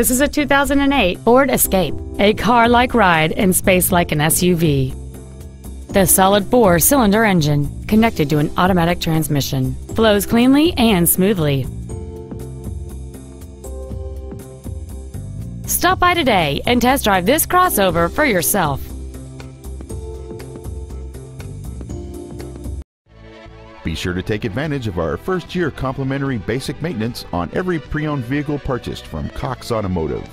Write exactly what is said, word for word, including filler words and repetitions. This is a two thousand eight Ford Escape, a car-like ride in space like an S U V. The solid four-cylinder engine, connected to an automatic transmission, flows cleanly and smoothly. Stop by today and test drive this crossover for yourself. Be sure to take advantage of our first year complimentary basic maintenance on every pre-owned vehicle purchased from Cox Automotive.